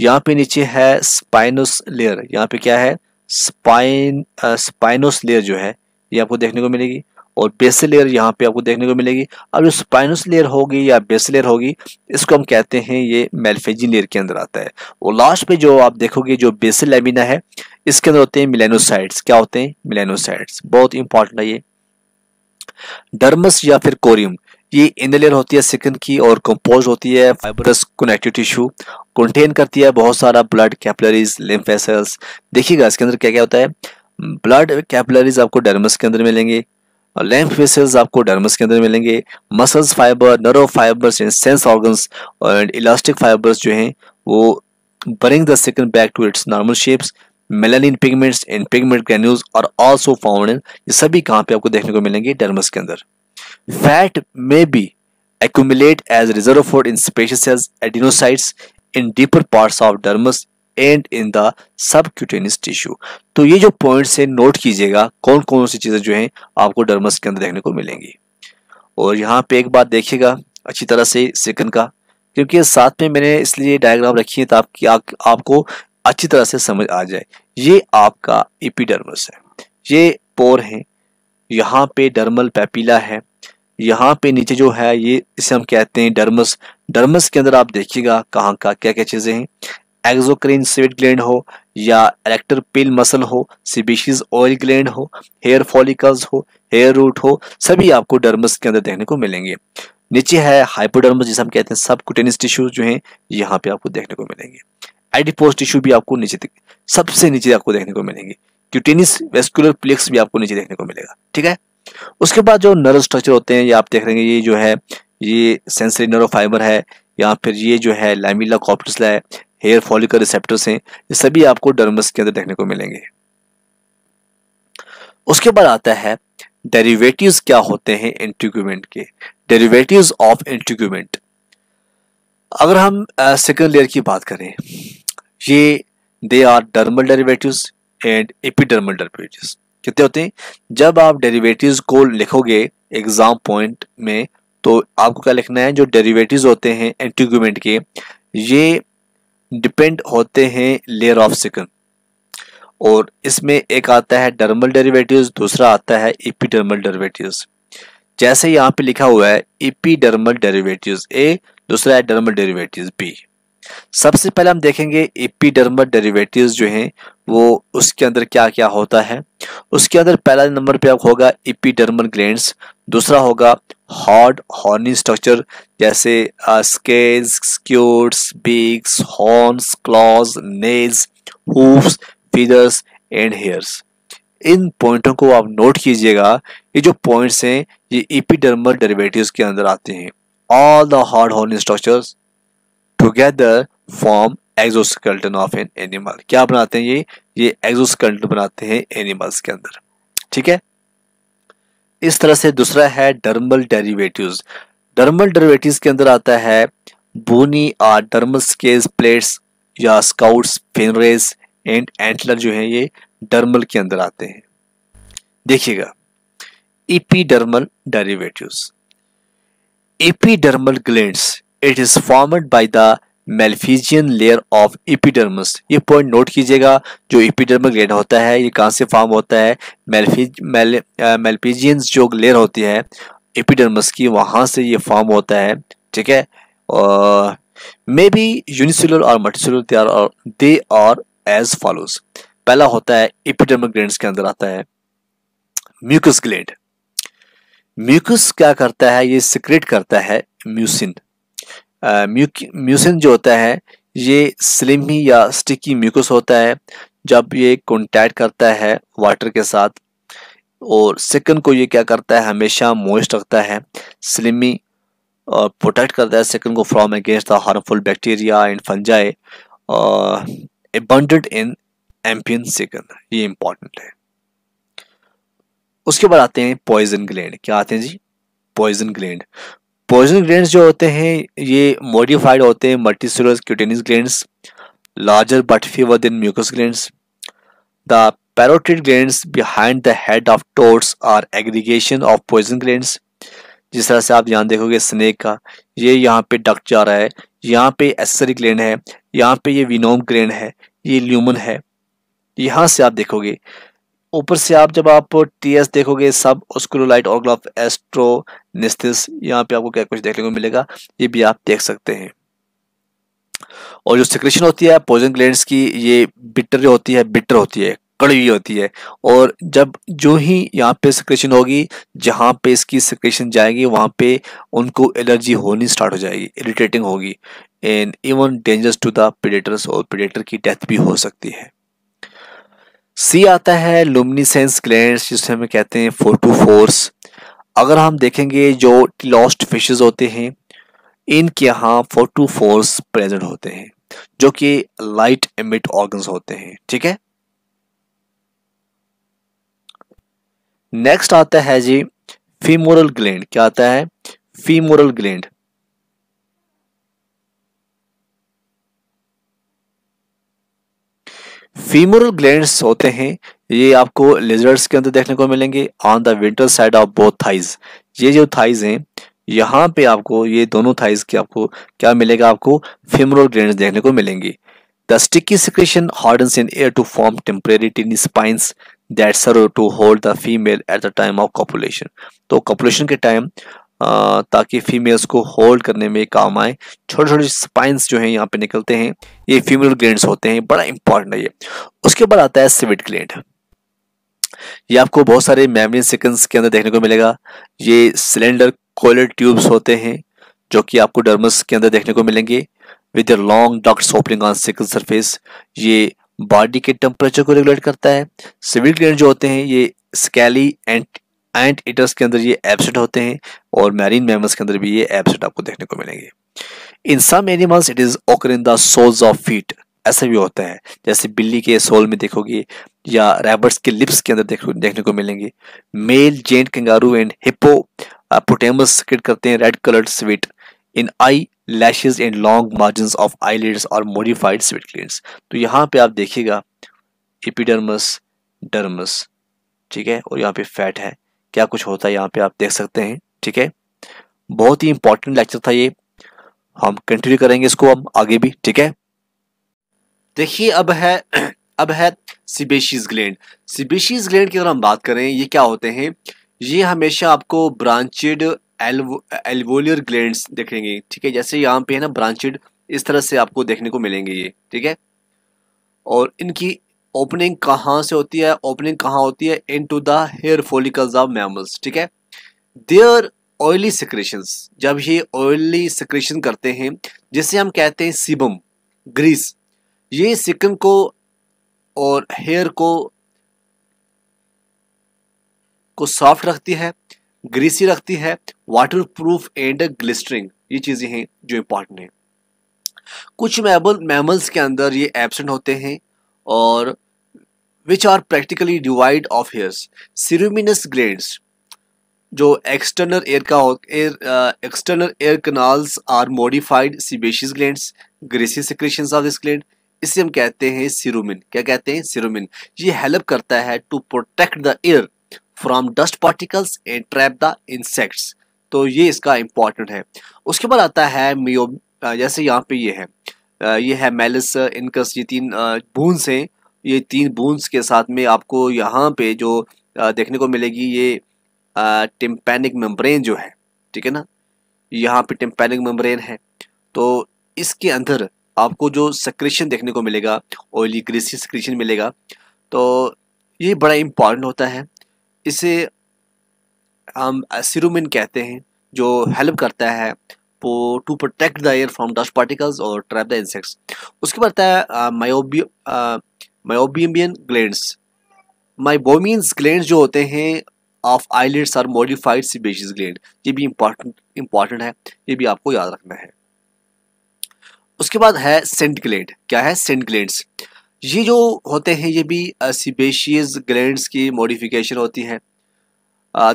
यहाँ पे नीचे है स्पाइनस लेयर, यहाँ पे क्या है स्पाइन स्पाइनस लेयर जो है ये आपको देखने को मिलेगी, और बेसल लेयर यहाँ पे आपको देखने को मिलेगी। अब जो स्पाइनस लेयर होगी या बेसल लेयर होगी इसको हम कहते हैं ये मैल्पिगियन लेयर के अंदर आता है। और लास्ट पे जो आप देखोगे जो बेसल लैमिना है इसके अंदर होते हैं मिलानोसाइट्स। क्या होते हैं? मिलानोसाइट्स। बहुत इंपॉर्टेंट है ये। डर्मस या फिर कोरियम, ये इनर लेयर होती है स्किन की और कंपोज होती है फाइबरस कनेक्टिव टिश्यू, कंटेन करती है बहुत सारा ब्लड, कैपिलरीज, लिम्फ वेसल्स। देखिएगा इसके अंदर क्या क्या होता है। ब्लड कैपिलरीज आपको डर्मस के अंदर मिलेंगे, लिम्फ वेसल्स आपको डर्मस के अंदर मिलेंगे, muscles fibre, nerve fibres and sense organs and elastic fibres जो हैं वो bring the skin back to its normal shapes. Melanin pigments and pigment granules are also found in, ये सभी कहाँ पे आपको देखने को मिलेंगे? डर्मस के अंदर। Fat may be accumulate as reservoir in spacious cells, adipocytes in deeper parts of डर्मस and in the subcutaneous tissue. तो ये जो पॉइंट्स हैं नोट कीजिएगा कौन कौन सी चीज़ें जो हैं आपको डर्मस के अंदर देखने को मिलेंगी। और यहाँ पे एक बात देखिएगा अच्छी तरह से सेकंड का, क्योंकि साथ में मैंने इसलिए डायग्राम रखी है ताकि आप, आपको अच्छी तरह से समझ आ जाए। ये आपका एपिडर्मिस है, ये पोर हैं, यहाँ पे डर्मल पैपिला है, यहाँ पे नीचे जो है ये इसे हम कहते हैं डर्मस। डर्मस के अंदर आप देखिएगा कहाँ का क्या क्या चीज़ें हैं, एक्सोक्राइन स्वेट ग्लैंड हो या एरेक्टर पिल मसल हो, सेबेशियस ऑयल ग्लैंड हो, हेयर फॉलिकल्स हो, हेयर रूट हो, सभी आपको डर्मस के अंदर देखने को मिलेंगे। नीचे है हाइपोडर्मस जिसे हम कहते हैं सबक्यूटेनियस टिश्यू जो हैं यहाँ पे आपको देखने को मिलेंगे। एडिपोज टिश्यू भी आपको नीचे सबसे नीचे आपको देखने को मिलेंगे। क्यूटेनियस वेस्कुलर प्लेक्स भी आपको नीचे देखने को मिलेगा, ठीक है। उसके बाद जो नर्व स्ट्रक्चर होते हैं ये आप देख रहे हैं, ये जो है ये सेंसरी नर्व फाइबर है, या फिर ये जो है लैमेला कॉर्पस्कुला है, हेयर फॉलिकल रिसेप्टर्स हैं, ये सभी आपको डर्मस के अंदर देखने को मिलेंगे। उसके बाद आता है डेरिवेटिव्स क्या होते हैं इंटिग्यूमेंट के, डेरिवेटिव्स ऑफ इंटिग्यूमेंट। अगर हम सेकंड लेयर की बात करें ये they are dermal derivatives and epidermal derivatives. कितने होते हैं? जब आप डेरिवेटिव्स को लिखोगे एग्जाम पॉइंट में तो आपको क्या लिखना है, जो डेरिवेटिव्स होते हैं एंटीग्यूमेंट के, ये डिपेंड होते हैं लेयर ऑफ सिकन, और इसमें एक आता है डर्मल डेरिवेटिव्स, दूसरा आता है एपिडर्मल डेरिवेटिव्स। जैसे यहाँ पे लिखा हुआ है एपिडर्मल डेरिवेटिव्स ए, दूसरा है डर्मल डेरिवेटिव्स बी। सबसे पहले हम देखेंगे एपिडर्मल डेरिवेटिव्स जो हैं वो उसके अंदर क्या क्या होता है। उसके अंदर पहला नंबर पे आपको होगा एपिडर्मल ग्लैंड्स, दूसरा होगा हार्ड हॉर्नी स्ट्रक्चर जैसे scales, scutes, beaks, horns, claws, nails, hoofs, feathers and hairs. इन पॉइंटों को आप नोट कीजिएगा, ये जो पॉइंट्स हैं ये एपिडर्मल डेरिवेटिव्स के अंदर आते हैं। All the hard horny structures together form exoskeleton of an animal. क्या बनाते हैं ये ये एक्सोस्केलेटन बनाते हैं एनिमल्स के अंदर, ठीक है। इस तरह से दूसरा है डर्मल डेरिवेटिव्स। डर्मल डेरिवेटिव्स के अंदर आता है बोनी और डर्मल स्केल्स, प्लेट्स या स्काउट्स, फिनरेज एंड एंटलर जो है ये डर्मल के अंदर आते हैं। देखिएगा epidermal derivatives. Epidermal glands, it is formed by the मेलफिजियन layer of epidermis. ये पॉइंट नोट कीजिएगा, जो एपिडर्मल ग्लैंड होता है ये कहाँ से फॉर्म होता है, मेलफिजियन जो लेयर होती है एपिडर्मिस की, वहाँ से ये फॉर्म होता है, ठीक है। और मे बी यूनिसेलुलर और multicellular, they are as follows. पहला होता है एपिडर्मल ग्लैंड्स के अंदर आता है म्यूकस ग्लैंड। म्यूकस क्या करता है, ये सिक्रेट करता है म्यूसिन। म्यूसिन जो होता है ये स्लिमी या स्टिकी म्यूकस होता है। जब ये कॉन्टैक्ट करता है वाटर के साथ और सिकन को, ये क्या करता है हमेशा मॉइस्ट रखता है, स्लिमी, और प्रोटेक्ट करता है सिकन को from against the harmful bacteria and fungi. Abundant in amphibian skin, ये इंपॉर्टेंट है। उसके बाद आते हैं पॉइजन ग्लैंड। क्या आते हैं जी, पॉइजन ग्लैंड। पॉइजन ग्लैंड्स जो होते हैं ये मॉडिफाइड होते हैं multicellular cutaneous glands, larger but fewer than mucus glands. The parotid glands behind the head of toads are aggregation of poison glands. जिस तरह से आप यहाँ देखोगे स्नेक का, ये यहाँ पे डक्ट जा रहा है, यहाँ पे एक्सेसरी ग्लैंड है, यहाँ पे ये विनोम ग्लैंड है, ये ल्यूमन है। यहाँ से आप देखोगे ऊपर से, आप जब आप टीएस देखोगे सब स्क्रोलाइट ऑर्गल एस्ट्रोनिस्थिस, यहाँ पे आपको क्या कुछ देखने को मिलेगा, ये भी आप देख सकते हैं। और जो सिक्रेशन होती है पॉइजन ग्लैंड्स की ये बिटर होती है, बिटर होती है, कड़वी होती है। और जब जो ही यहाँ पे सिक्रेशन होगी, जहाँ पे इसकी सिक्रेशन जाएगी वहाँ पे उनको एलर्जी होनी स्टार्ट हो जाएगी, इरिटेटिंग होगी and even dangerous to the predators, और प्रेडेटर की डेथ भी हो सकती है। सी आता है लुमिनिसेंस ग्लैंड्स, जिसे हम कहते हैं फोटोफोर्स। अगर हम देखेंगे जो टिलॉस्ट फिशेस होते हैं इनके यहाँ फोटोफोर्स प्रेजेंट होते हैं, जो कि लाइट एमिट ऑर्गन्स होते हैं, ठीक है। नेक्स्ट आता है जी फीमोरल ग्लैंड। क्या आता है फीमोरल ग्लैंड। फीमोरल ग्लैंड्स होते हैं ये आपको लिजर्ड्स के अंदर देखने को मिलेंगे on the ventral side of both thighs. ये जो थाइज हैं यहाँ पे आपको, ये दोनों थाइज के आपको क्या मिलेगा, आपको फीमोरल ग्लैंड्स देखने को मिलेंगे। The sticky secretion hardens in air to form temporary tiny spines that serve to hold the female at the time of copulation. तो कॉपुलेशन के टाइम ताकि फीमेल्स को होल्ड करने में काम आए, छोटे छोटे स्पाइंस जो हैं यहाँ पे निकलते हैं, ये फीमेल ग्लैंड्स होते हैं, बड़ा इंपॉर्टेंट है ये। उसके बाद आता है सिविट ग्लैंड। ये आपको बहुत सारे मैमरियन सिकन्स के अंदर देखने को मिलेगा। ये सिलेंडर कोइलर ट्यूब्स होते हैं जो कि आपको डर्मस के अंदर देखने को मिलेंगे with a long ducts opening on skin surface. ये बॉडी के टेम्परेचर को रेगुलेट करता है। सिविट ग्लैंड जो होते हैं ये स्केली एंड एंट ईटर्स के अंदर ये एब्सेंट होते हैं, और मैरीन मैमल्स के अंदर भी ये एब्सेंट आपको देखने को मिलेंगे। In some animals it is occur in the soles of feet, ऐसा भी होता है, जैसे बिल्ली के सोल में देखोगे या रैबिट्स के लिप्स के अंदर देखने को मिलेंगे। Male giant kangaroo and hippopotamus secrete करते हैं red coloured sweat. In eyelashes and long margin of eyelids और मॉडिफाइड स्वीट ग्लैंड्स। तो यहाँ पे आप देखिएगा एपिडर्मिस, डर्मिस, ठीक है, और यहाँ पे फैट है, क्या कुछ होता है यहाँ पे आप देख सकते हैं, ठीक है। बहुत ही इंपॉर्टेंट लेक्चर था ये, हम कंटिन्यू करेंगे इसको हम आगे भी, ठीक है। देखिए अब है अब है सेबेशियस ग्लैंड। सेबेशियस ग्लैंड की अगर हम बात करें, ये क्या होते हैं, ये हमेशा आपको ब्रांचेड एल्व एल्वोलियर ग्लैंड्स देखेंगे, ठीक है। जैसे यहाँ पे है ना ब्रांचेड, इस तरह से आपको देखने को मिलेंगे ये, ठीक है। और इनकी ओपनिंग कहाँ से होती है, ओपनिंग कहाँ होती है, into the hair follicles of mammals, ठीक है। देयर ऑयली सेक्रेशंस, जब ये ऑयली सेक्रेशन करते हैं जिसे हम कहते हैं सीबम, ग्रीस, ये सिकम को और हेयर को को सॉफ्ट रखती है, ग्रीसी रखती है, वाटरप्रूफ एंड ग्लिस्टरिंग, ये चीजें हैं जो इंपॉर्टेंट हैं। कुछ मैमल मैमल्स के अंदर ये एब्सेंट होते हैं और which are practically devoid of hairs. Ceruminous glands जो एक्सटर्नल एयर का ear external ear canals are modified sebaceous glands, greasy secretions of this gland, इसे हम कहते हैं सिरोमिन। क्या कहते हैं, सिरोमिन। ये हेल्प करता है to protect the ear from dust particles and trap the insects, तो ये इसका इंपॉर्टेंट है। उसके बाद आता है मियो, जैसे यहाँ पे ये है, ये है मेलिस, इनकस, ये तीन बूंस हैं, ये तीन बूंस के साथ में आपको यहाँ पे जो देखने को मिलेगी ये टिम्पैनिक मेम्ब्रेन जो है, ठीक है ना, यहाँ पे टिम्पैनिक मेम्ब्रेन है, तो इसके अंदर आपको जो सेक्रेशन देखने को मिलेगा, ऑयली ग्रीसी सेक्रेशन मिलेगा, तो ये बड़ा इम्पॉर्टेंट होता है। इसे हम सिरोमिन कहते हैं, जो हेल्प करता है to protect the ear from dust particles और ट्रैप द इंसेक्ट्स। उसके बाद आता है माइबोमियन माइबोमियन ग्लैंड्स। माइबोमियन ग्लैंड्स जो होते हैं of eyelids are modified सेबेशियस ग्लैंड, ये भी इम्पॉर्टेंट इम्पॉर्टेंट है, ये भी आपको याद रखना है। उसके बाद है सेंट ग्लैंड। क्या है, सेंट ग्लैंड्स, ये जो होते हैं ये भी सेबेशियस ग्लैंड्स की मॉडिफिकेशन होती है।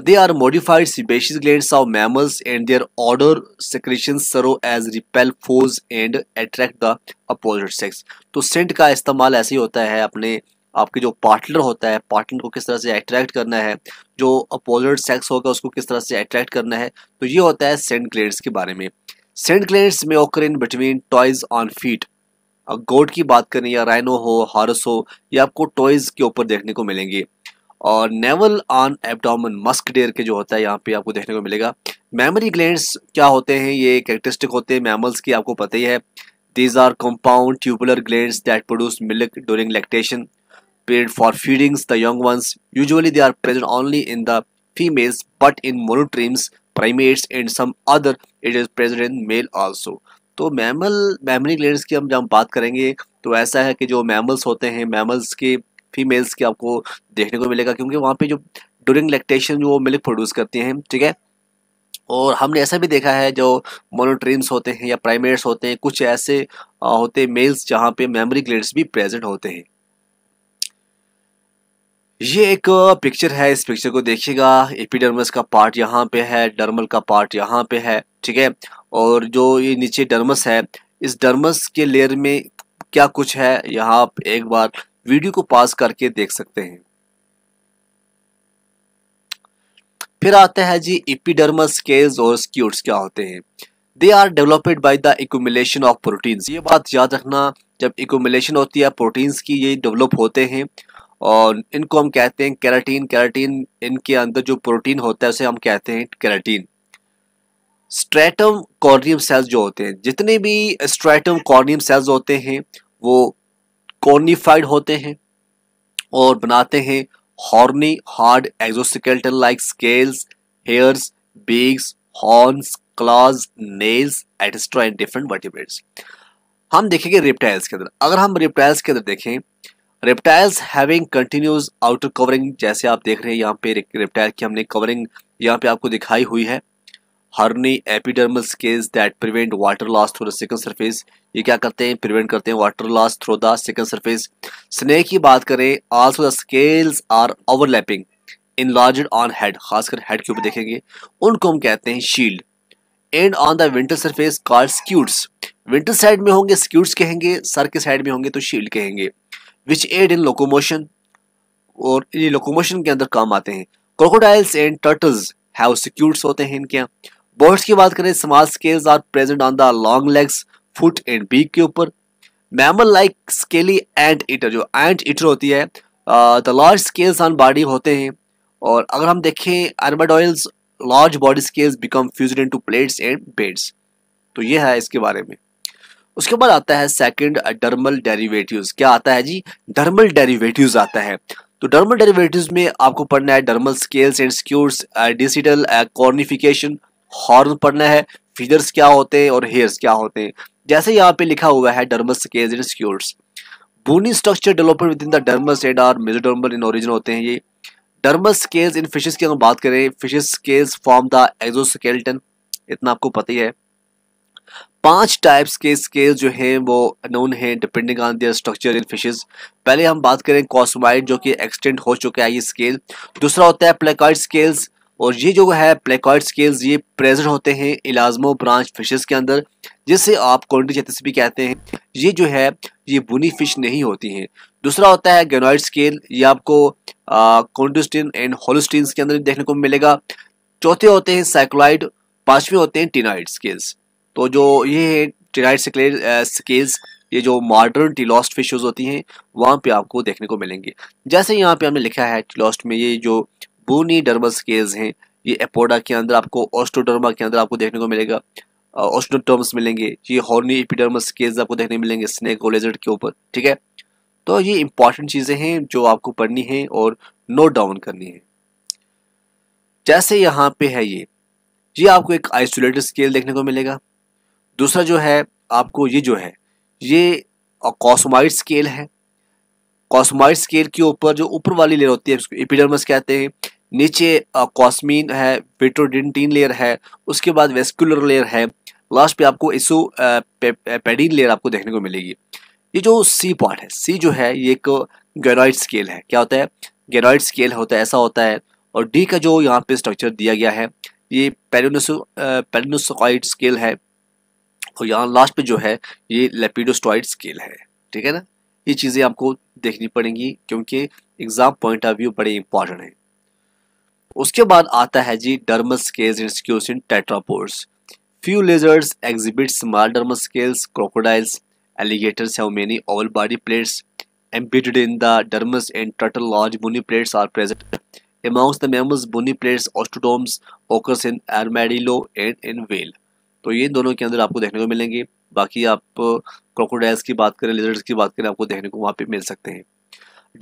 They are modified sebaceous glands of mammals and their odour secretions serve as repel force and attract the opposite sex. तो सेंट का इस्तेमाल ऐसे ही होता है, अपने आपके जो पार्टनर होता है, पार्टनर को किस तरह से अट्रैक्ट करना है, जो अपोजिट सेक्स होगा उसको किस तरह से अट्रैक्ट करना है, तो ये होता है सेंट ग्लैंड्स के बारे में। सेंट ग्लैंड्स में occur in between toes on feet, goat की बात करें या राइनो हो, हॉर्स हो, ये आपको टॉयज के ऊपर देखने को मिलेंगे। और navel on abdomen, musk deer के जो होता है यहाँ पे आपको देखने को मिलेगा। मैमरी ग्लैंड्स क्या होते हैं, ये कैरेक्टरिस्टिक होते हैं मैमल्स की, आपको पता ही है। These are compound tubular glands that produce milk during lactation period for feedings the young ones. Usually they are present only in the females but in monotremes, primates and some other it is present in male also. तो mammal mammary glands की हम जब बात करेंगे तो ऐसा है कि जो मैमल्स होते हैं, मैमल्स के फीमेल्स के आपको देखने को मिलेगा, क्योंकि वहाँ पे जो ड्यूरिंग लैक्टेशन जो वो मिल्क प्रोड्यूस करती हैं, ठीक है। और हमने ऐसा भी देखा है जो मोनोट्रीम्स होते हैं या प्राइमेट्स होते हैं, कुछ ऐसे होते हैं मेल्स जहाँ पे मैमरी ग्लैंड्स भी प्रेजेंट होते हैं। ये एक पिक्चर है, इस पिक्चर को देखिएगा, एपिडर्मिस का पार्ट यहाँ पे है, डर्मल का पार्ट यहाँ पे है, ठीक है। और जो ये नीचे डर्मस है, इस डर्मस के लेयर में क्या कुछ है यहाँ आप एक बार वीडियो को पास करके देख सकते हैं। फिर आता है जी एपिडर्मस स्केल्स और स्क्यूट्स क्या होते हैं। They are developed by the accumulation of proteins, ये बात याद रखना, जब एक्युमुलेशन होती है प्रोटीन्स की ये डेवलप होते हैं, और इनको हम कहते हैं केराटिन। केराटिन इनके अंदर जो प्रोटीन होता है उसे हम कहते हैं केराटिन। स्ट्रैटम कॉर्नियम सेल्स जो होते हैं, जितने भी स्ट्रैटम कॉर्नियम सेल्स होते हैं वो कॉर्निफाइड होते हैं और बनाते हैं horny hard exoskeleton like scales, hairs, beaks, horns, claws, nails etcetera and different vertebrates. हम देखेंगे रेप्टाइल्स के अंदर, अगर हम रेप्टाइल्स के अंदर देखें, reptiles having continuous outer covering, जैसे आप देख रहे हैं यहाँ पे रेप्टाइल की हमने कवरिंग यहाँ पे आपको दिखाई हुई है। Horny epidermal scales that prevent water loss through the second surface, ये क्या करते हैं, प्रिवेंट करते हैं water loss through the second surface. Snake की बात करें, also the scales are overlapping enlarged on head, खासकर हेड के ऊपर देखेंगे, उनको हम कहते हैं shield. And on the ventral surface called scutes, ventral side में होंगे स्क्यूट्स कहेंगे, सर के साइड में होंगे तो शील्ड कहेंगे। विच एड इन लोकोमोशन, और ये लोकोमोशन के अंदर काम आते हैं। Crocodiles and turtles have scutes होते हैं इनके यहाँ। बर्ड्स की बात करें, small scales are present on the long legs, foot and beak के ऊपर। Mammal like scaly anteater, जो एंड ईटर होती है, the large scales on body होते हैं। और अगर हम देखें armadillos, large body scales become fused into plates and beds. तो ये है इसके बारे में। उसके बाद आता है सेकंड, डर्मल डेरिवेटिव्स। क्या आता है जी? डर्मल डेरिवेटिव्स आता है। तो डर्मल डेरिवेटिव्स में आपको पढ़ना है dermal scales and scutes, decidual cornification, horn पढ़ना है, फिदर्स क्या होते हैं और हेयर्स क्या होते हैं। जैसे यहाँ पे लिखा हुआ है dermal scales and scutes. Bony structure development within the डर्मस and are mesodermal in origin होते हैं ये। डर्मल स्केल्स इन फिशेस की अगर बात करें, fishes scales form the exoskeleton, इतना आपको पता ही है। पांच टाइप्स के स्केल्स जो हैं वो नोन हैं depending on their structure in fishes. पहले हम बात करें कॉस्मोइड, जो कि एक्सटेंट हो चुका है ये स्केल। दूसरा होता है प्लेकॉइड स्केल्स, और ये जो है प्लेकॉइड स्केल्स ये प्रेजेंट होते हैं इलाज्मो ब्रांच फिशेस के अंदर, जिसे आप कोंटिचेटिस भी कहते हैं। ये जो है ये बुनी फिश नहीं होती हैं। दूसरा होता है गैनोइड स्केल, ये आपको कोंटिस्टिन एंड होलिस्टिन के अंदर देखने को मिलेगा। चौथे होते हैं साइक्लॉइड, पांचवें होते हैं टिनॉइड स्केल्स। तो जो ये है टिनॉइड स्केल्स, ये जो मॉडर्न टीलॉस्ट फिशेस होती हैं वहाँ पे आपको देखने को मिलेंगे। जैसे यहाँ पे हमने लिखा है टीलॉस्ट में, ये जो बोनी डर्मल स्केल्स हैं ये एपोडा के अंदर आपको, ऑस्टोडर्मा के अंदर आपको देखने को मिलेगा, ऑस्टोडर्म्स मिलेंगे। ये हॉर्नी एपिडर्मल स्केल्स आपको देखने मिलेंगे स्नेक और लेजर्ड के ऊपर, ठीक है। तो ये इंपॉर्टेंट चीज़ें हैं जो आपको पढ़नी है और नोट डाउन करनी है। जैसे यहाँ पे है ये ये आपको एक आइसोलेटेड स्केल देखने को मिलेगा। दूसरा जो है आपको ये जो है ये कॉस्मोइड स्केल है। कॉस्मोइड स्केल के ऊपर जो ऊपर वाली लेयर होती है उसको एपिडर्मस कहते हैं। नीचे कॉस्मीन है, विट्रोडेंटिन लेयर है, उसके बाद वेस्कुलर लेयर है, लास्ट पे आपको इसो पेडिन लेयर आपको देखने को मिलेगी। ये जो सी पार्ट है, सी जो है ये एक गैनोइड स्केल है। क्या होता है? गैनोइड स्केल होता है, ऐसा होता है। और डी का जो यहाँ पे स्ट्रक्चर दिया गया है ये पेरिनोसॉइड स्केल है, और यहाँ लास्ट पे जो है ये लेपिडोस्टॉइड स्केल है, ठीक है ना। ये चीज़ें आपको देखनी पड़ेंगी क्योंकि एग्जाम पॉइंट ऑफ व्यू बड़े इंपॉर्टेंट है। उसके बाद आता है जी dermal scales and scutes in tetrapods. Few lizards exhibit small dermal scales, crocodiles, alligators have many oval body plates embedded in the dermis and turtle. Large bony plates are present amongst the mammals. Bony plates osteoderms occurs in armadillo and in whale. तो ये दोनों के अंदर आपको देखने को मिलेंगे। बाकी आप क्रोकोडाइल्स की बात करें, lizards की बात करें, आपको देखने को वहाँ पे मिल सकते हैं।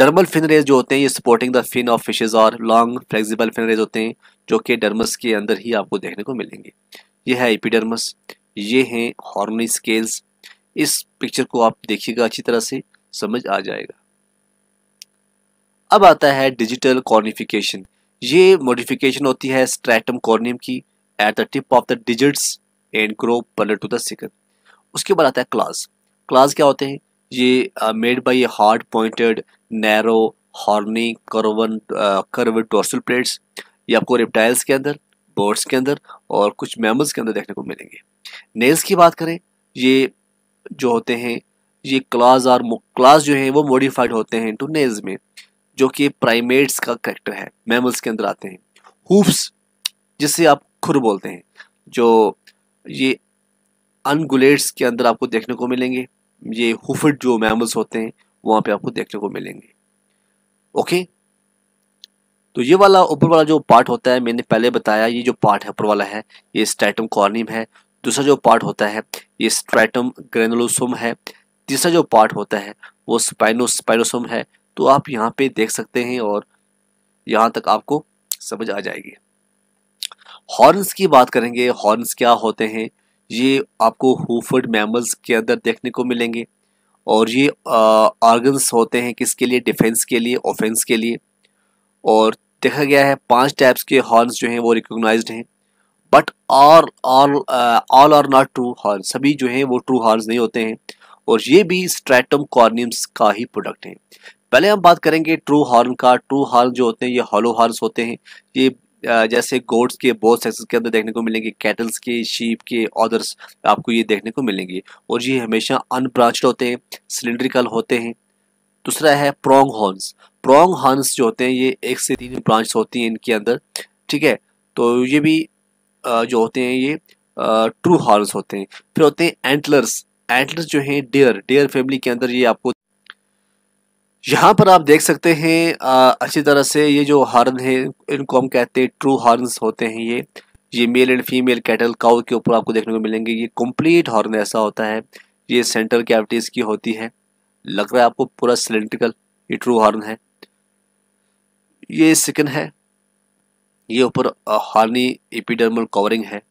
डर्मल फिन रेज जो होते हैं ये supporting the fin of fishes और long flexible fin rays होते हैं, जो कि डर्मस के अंदर ही आपको देखने को मिलेंगे। ये है एपिडर्मस, ये हैं हॉर्नी स्केल्स। इस पिक्चर को आप देखिएगा, अच्छी तरह से समझ आ जाएगा। अब आता है डिजिटल कॉर्निफिकेशन। ये मॉडिफिकेशन होती है स्ट्रैटम कॉर्नियम की at the tip of the digits and grow parallel to the sickle. उसके बाद आता है क्लास। क्लास क्या होते हैं? ये made by hard pointed narrow horny curved curve dorsal plates. ये आपको रेप्टाइल्स के अंदर, बर्ड्स के अंदर और कुछ मैमल्स के अंदर देखने को मिलेंगे। नेल्स की बात करें, ये जो होते हैं ये क्लास और क्लास जो है वो मॉडिफाइड होते हैं इनटू नेल्स में, जो कि प्राइमेट्स का कैरेक्टर है, मैमल्स के अंदर आते हैं। हूफ्स, जिसे आप खुर बोलते हैं, जो ये अनगुलेट्स के अंदर आपको देखने को मिलेंगे। ये हुफड जो मैमल्स होते हैं वहाँ पे आपको देखने को मिलेंगे। ओके, तो ये वाला ऊपर वाला जो पार्ट होता है, मैंने पहले बताया, ये जो पार्ट है ऊपर वाला है ये स्ट्रैटम कॉर्नियम है। दूसरा जो पार्ट होता है ये स्ट्रैटम ग्रेनुलोसम है। तीसरा जो पार्ट होता है वो स्पाइनोस स्पाइनोसम है। तो आप यहाँ पे देख सकते हैं और यहाँ तक आपको समझ आ जाएगी। हॉर्न्स की बात करेंगे, हॉर्न्स क्या होते हैं? ये आपको हूफर्ड मैमल्स के अंदर देखने को मिलेंगे, और ये ऑर्गन्स होते हैं किसके लिए? डिफेंस के लिए, ऑफेंस के लिए। और देखा गया है पांच टाइप्स के हॉर्न्स जो हैं वो रिकोगनाइज्ड हैं, but all all are not true horn, सभी जो हैं वो ट्रू हॉर्न्स नहीं होते हैं, और ये भी स्ट्रैटम कॉर्नियम्स का ही प्रोडक्ट हैं। पहले हम बात करेंगे ट्रू हॉर्न का। ट्रू हॉर्न जो होते हैं ये हॉलो हॉर्न्स होते हैं। ये जैसे गोट्स के बहुत सेक्सेस के अंदर देखने को मिलेंगे, कैटल्स के, शीप के, ऑदर्स आपको ये देखने को मिलेंगे। और ये हमेशा अनब्रांच्ड होते हैं, सिलेंड्रिकल होते हैं। दूसरा है प्रोंग हॉर्न्स। प्रोंग हॉर्न्स जो होते हैं ये एक से तीन ब्रांच होती हैं इनके अंदर, ठीक है। तो ये भी जो होते हैं ये ट्रू हॉर्न्स होते हैं। फिर होते हैं एंटलर्स, एंटलर्स जो हैं डेयर डेयर फैमिली के अंदर ये आपको यहाँ पर आप देख सकते हैं आ, अच्छी तरह से। ये जो हॉर्न है इनको हम कहते हैं ट्रू हॉर्न्स होते हैं। ये ये male and female cattle cow के ऊपर आपको देखने को मिलेंगे। ये कंप्लीट हॉर्न ऐसा होता है, ये सेंट्रल कैविटीज़ की होती है, लग रहा है आपको पूरा सिलेंड्रिकल, ये ट्रू हॉर्न है। ये सिकन है, ये ऊपर हॉर्नी एपिडर्मल कवरिंग है।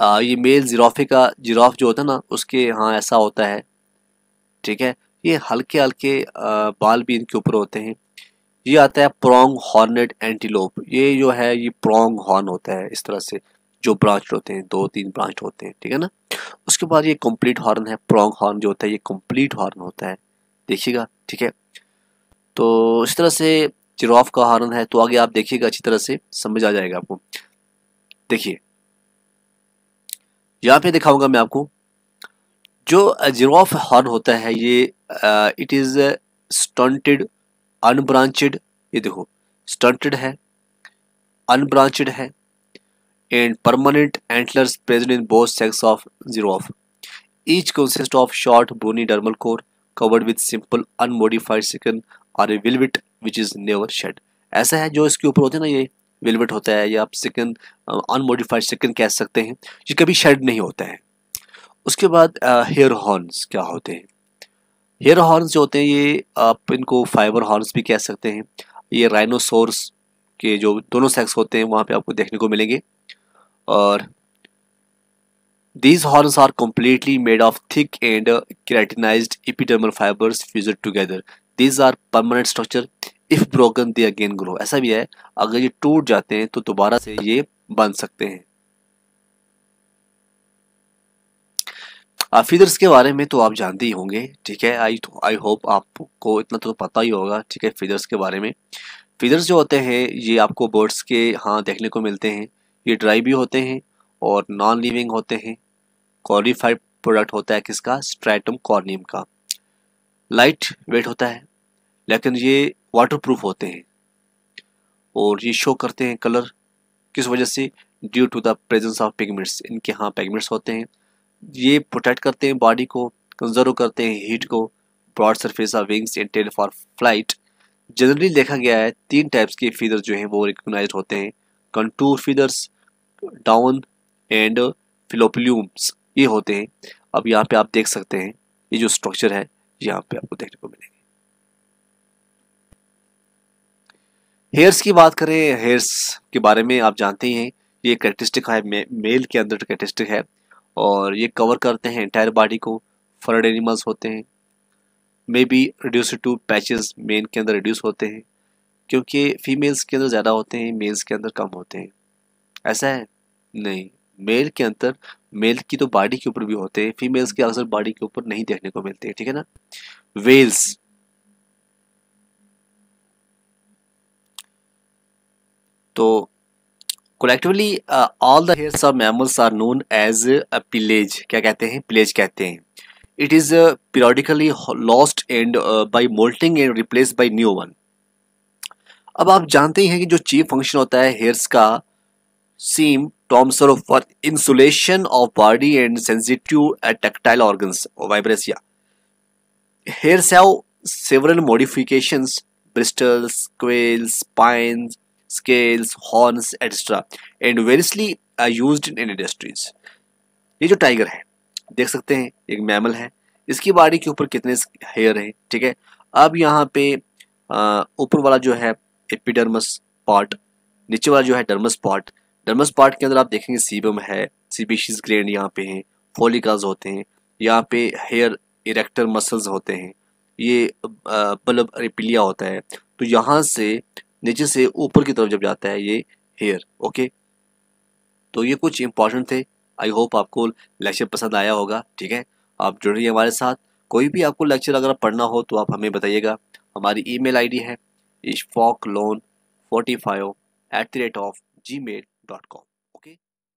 आ, ये मेल जिराफे का जिराफ जो होता है ना उसके हाँ ऐसा होता है, ठीक है। ये हल्के हल्के बाल भी इनके ऊपर होते हैं। ये आता है प्रॉन्ग हॉर्नेट एंटीलोप, ये जो है ये प्रॉन्ग हॉर्न होता है इस तरह से, जो ब्रांच होते हैं, दो तीन ब्रांच होते हैं, ठीक है ना। उसके बाद ये कंप्लीट हॉर्न है, प्रॉन्ग हॉर्न जो होता है ये कंप्लीट हॉर्न होता है, देखिएगा, ठीक है। तो इस तरह से जिराफ का हॉर्न है, तो आगे आप देखिएगा अच्छी तरह से समझ आ जाएगा आपको। देखिए यहाँ पे दिखाऊंगा मैं आपको, जो जिराफ हॉर्न होता है ये इट इज़ स्टंटेड अनब्रांचेड, ये देखो स्टंटेड है, अनब्रांचेड है and permanent antlers present in both sex of giraffe, each consist of short bony dermal core covered with simple unmodified skin और a velvet which is never shed. ऐसा है जो इसके ऊपर होते हैं ना, ये विल्विट होता है या आप सिकन अनमोडिफाइड सिकन कह सकते हैं, ये कभी शेड नहीं होता है। उसके बाद हेयर हॉर्न्स क्या होते हैं, हेयर हॉर्न्स जो होते हैं ये आप इनको फाइबर हॉर्न्स भी कह सकते हैं। ये राइनोसोर्स के जो दोनों सेक्स होते हैं वहाँ पे आपको देखने को मिलेंगे। और these horns are completely made of thick and keratinised epidermal fibres fused together, these are permanent structure, if broken they again grow. ऐसा भी है अगर ये टूट जाते हैं तो दोबारा से ये बन सकते हैं। फीदर्स के बारे में तो आप जानते ही होंगे, ठीक है। आई आई होप आपको इतना तो पता ही होगा, ठीक है, फीदर्स के बारे में। फीदर्स जो होते हैं ये आपको बर्ड्स के हाँ देखने को मिलते हैं। ये ड्राई भी होते हैं और नॉन लिविंग होते हैं। क्वालिफाइड प्रोडक्ट होता है किसका, स्ट्रैटम कॉर्नियम का। लाइट वेट होता है लेकिन ये वाटरप्रूफ होते हैं और ये शो करते हैं कलर, किस वजह से, due to the presence of pigments, इनके हाँ पिगमेंट्स होते हैं। ये प्रोटेक्ट करते हैं बॉडी को, कंजर्व करते हैं हीट को। Broad surface of wings and tail for flight. Generally देखा गया है तीन टाइप्स के फीदर्स जो हैं वो रिकॉग्नाइज होते हैं, contour feathers, down and filoplumes, ये होते हैं। अब यहाँ पे आप देख सकते हैं ये जो स्ट्रक्चर है यहाँ पे आपको देखने को मिलेंगे। हेयर्स की बात करें, हेयर्स के बारे में आप जानते ही हैं ये कैरेक्टरिस्टिक है, मे, मेल के अंदर कैरेक्टरिस्टिक है और ये कवर करते हैं एंटायर बॉडी को। फर्ड एनिमल्स होते हैं, may be reduce to patches, men के अंदर रिड्यूस होते हैं क्योंकि फीमेल्स के अंदर ज़्यादा होते हैं, मेल्स के अंदर कम होते हैं। ऐसा है नहीं, मेल के अंदर, मेल की तो बॉडी के ऊपर भी होते हैं, फीमेल्स के अक्सर बॉडी के ऊपर नहीं देखने को मिलते हैं, ठीक है ना। वेल्स, तो collectively uh, all the hairs of mammals are known as a pelage, क्या कहते हैं, pelage कहते हैं। It is uh, periodically lost and uh, by molting and replaced by new one। अब आप जानते ही हैं कि जो चीफ फंक्शन होता है hairs का, seem toms are for insulation of body and sensitive tactile organs or vibration। Hairs have several modifications, bristles, quills, spines, scales, horns etcetera and variously used in industries. ये जो tiger है देख सकते हैं एक मैमल है, इसकी बॉडी के ऊपर कितने हेयर हैं, ठीक है। अब यहाँ पे ऊपर वाला जो है एपिडर्मस पार्ट, नीचे वाला जो है डर्मस पार्ट, डर्मस पार्ट के अंदर आप देखेंगे सीबम है, सीबेशियस ग्लैंड यहाँ पे हैं, फोलिकल्स होते हैं, यहाँ पे हेयर इरेक्टर मसल्स होते हैं, ये बल्ब रेपिलिया होता है। तो यहाँ से नीचे से ऊपर की तरफ जब जाता है ये हेयर, ओके। तो ये कुछ इंपॉर्टेंट थे, आई होप आपको लेक्चर पसंद आया होगा, ठीक है। आप जुड़िए हमारे साथ, कोई भी आपको लेक्चर अगर पढ़ना हो तो आप हमें बताइएगा। हमारी ईमेल आईडी है Ishfaq Lone forty five at the rate of Gmail dot com.